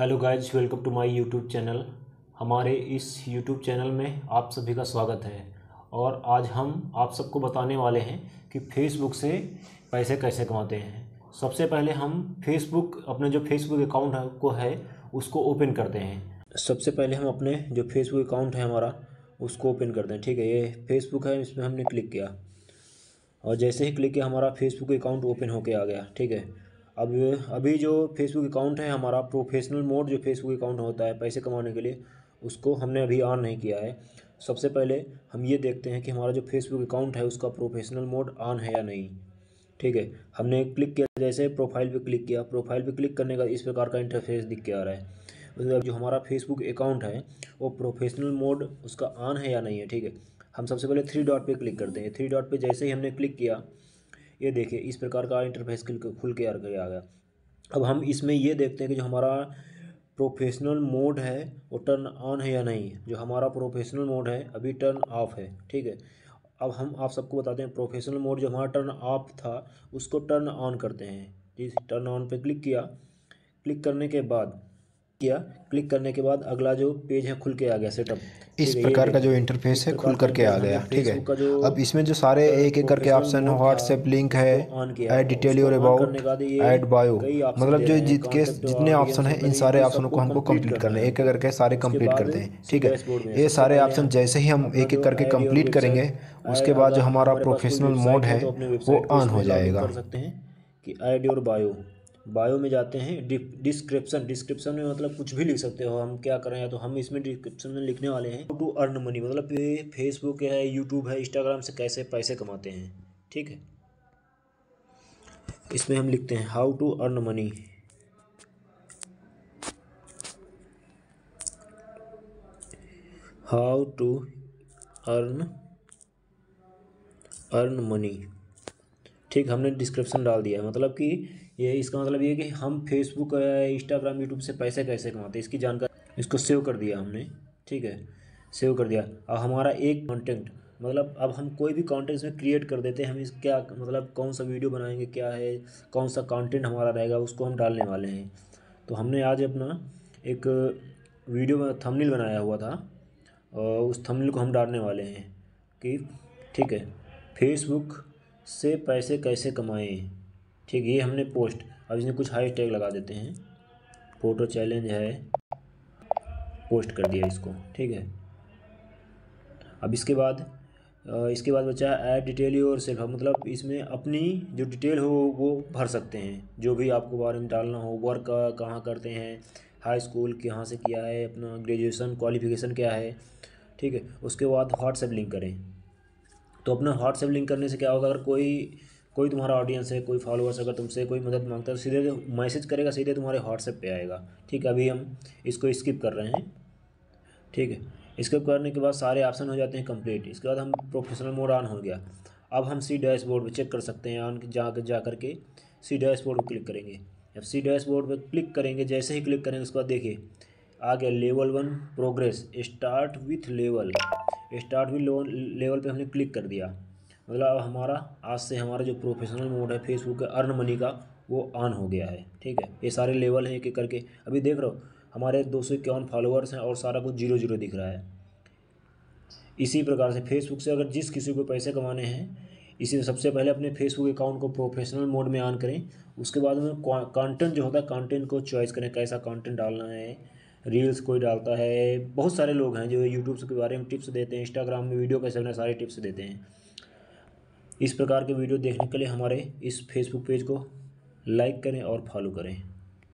Hello guys, welcome to my YouTube channel. हमारे इस YouTube channel में आप सभी का स्वागत है। और आज हम आप सबको बताने वाले हैं कि फेसबुक से पैसे कैसे कमाते हैं। सबसे पहले हम फेसबुक अपने जो फेसबुक अकाउंट को है उसको ओपन करते हैं। सबसे पहले हम अपने जो फेसबुक अकाउंट है हमारा उसको ओपन करते हैं। ठीक है, ये फेसबुक है, इसमें हमने क्लिक किया और जैसे ही क्लिक किया हमारा फेसबुक अकाउंट ओपन होके आ गया। ठीक है, अब अभी जो फेसबुक अकाउंट है हमारा प्रोफेशनल मोड जो फेसबुक अकाउंट होता है पैसे कमाने के लिए, उसको हमने अभी ऑन नहीं किया है। सबसे पहले हम ये देखते हैं कि हमारा जो फेसबुक अकाउंट है उसका प्रोफेशनल मोड ऑन है या नहीं। ठीक है, हमने क्लिक किया, जैसे प्रोफाइल पे क्लिक किया, प्रोफाइल पे क्लिक करने का इस प्रकार का इंटरफेस दिख के आ रहा है। मतलब जो हमारा फेसबुक अकाउंट है वो प्रोफेशनल मोड उसका ऑन है या नहीं है। ठीक है, हम सबसे पहले थ्री डॉट पे क्लिक करते हैं। थ्री डॉट पे जैसे ही हमने क्लिक किया, ये देखिए इस प्रकार का इंटरफेस खुल के आ गया। अब हम इसमें ये देखते हैं कि जो हमारा प्रोफेशनल मोड है वो टर्न ऑन है या नहीं। जो हमारा प्रोफेशनल मोड है अभी टर्न ऑफ है। ठीक है, अब हम आप सबको बताते हैं प्रोफेशनल मोड जो हमारा टर्न ऑफ था उसको टर्न ऑन करते हैं। जी, टर्न ऑन पे क्लिक किया, क्लिक करने के बाद अगला जो पेज है खुल के आ गया सेटअप। इस प्रकार का जो इंटरफेस है खुल करके आ गया। ठीक है, अब इसमें जो सारे एक एक करके ऑप्शन है, व्हाट्सएप लिंक है, add detail your about, add bio, मतलब जो जितने ऑप्शन है इन सारे ऑप्शनों को हमको कंप्लीट करने, एक एक करके सारे कंप्लीट करते हैं। ठीक है, ये सारे ऑप्शन जैसे ही हम एक एक करके कंप्लीट करेंगे उसके बाद जो हमारा प्रोफेशनल मोड है वो ऑन हो जाएगा। कि ऐड योर बायो, बायो में जाते हैं, डिस्क्रिप्शन में मतलब कुछ भी लिख सकते हो। हम क्या कर रहे हैं तो हम इसमें डिस्क्रिप्शन में लिखने वाले हैं टू अर्न मनी, मतलब फेसबुक है, यूट्यूब है, इंस्टाग्राम से कैसे पैसे कमाते हैं। ठीक है, इसमें हम लिखते हैं how to earn money. How to earn money ठीक, हमने डिस्क्रिप्शन डाल दिया है। मतलब कि ये इसका मतलब ये कि हम फेसबुक इंस्टाग्राम यूट्यूब से पैसे कैसे कमाते हैं इसकी जानकारी, इसको सेव कर दिया हमने। ठीक है, सेव कर दिया। अब हमारा एक कंटेंट, मतलब अब हम कोई भी कंटेंट में क्रिएट कर देते हैं। हम इस क्या मतलब कौन सा वीडियो बनाएंगे, क्या है, कौन सा कंटेंट हमारा रहेगा, उसको हम डालने वाले हैं। तो हमने आज अपना एक वीडियो थंबनेल बनाया हुआ था और उस थंबनेल को हम डालने वाले हैं कि ठीक है फेसबुक से पैसे कैसे कमाएं। ठीक, ये हमने पोस्ट, अब इसमें कुछ हैशटैग लगा देते हैं, फोटो चैलेंज है, पोस्ट कर दिया इसको। ठीक है, अब इसके बाद बचा है ऐड डिटेल योर सेल्फ, मतलब इसमें अपनी जो डिटेल हो वो भर सकते हैं, जो भी आपको बारे में डालना हो, वर्क कहाँ करते हैं, हाई स्कूल कहाँ से किया है, अपना ग्रेजुएशन क्वालिफिकेशन क्या है। ठीक है, उसके बाद व्हाट्सएप लिंक करें। तो अपना व्हाट्सएप लिंक करने से क्या होगा, अगर कोई तुम्हारा ऑडियंस है, कोई फॉलोअर्स अगर तुमसे कोई मदद मांगता है तो सीधे मैसेज करेगा, सीधे तुम्हारे व्हाट्सएप पे आएगा। ठीक, अभी हम इसको स्किप कर रहे हैं। ठीक है, स्किप करने के बाद सारे ऑप्शन हो जाते हैं कंप्लीट। इसके बाद हम प्रोफेशनल मोड ऑन हो गया। अब हम सी डैशबोर्ड पर चेक कर सकते हैं, ऑन जा करके सी डैशबोर्ड पर क्लिक करेंगे। जब सी डैशबोर्ड पर क्लिक करेंगे, जैसे ही क्लिक करेंगे उसके बाद देखिए आ गया level 1 progress, start with level पे हमने क्लिक कर दिया। मतलब अब हमारा आज से हमारा जो प्रोफेशनल मोड है फेसबुक का अर्न मनी का वो ऑन हो गया है। ठीक है, ये सारे लेवल हैं एक करके। अभी देख रहे हो हमारे 251 फॉलोअर्स हैं और सारा कुछ 0-0 दिख रहा है। इसी प्रकार से फेसबुक से अगर जिस किसी को पैसे कमाने हैं, इसी सबसे पहले अपने फेसबुक अकाउंट को प्रोफेशनल मोड में ऑन करें। उसके बाद में कंटेंट जो होता है, कंटेंट को चॉइस करें, कैसा कंटेंट डालना है। रील्स कोई डालता है, बहुत सारे लोग हैं जो यूट्यूब के बारे में टिप्स देते हैं, इंस्टाग्राम में वीडियो कैसे बनाए सारे टिप्स देते हैं। इस प्रकार के वीडियो देखने के लिए हमारे इस फेसबुक पेज को लाइक करें और फॉलो करें।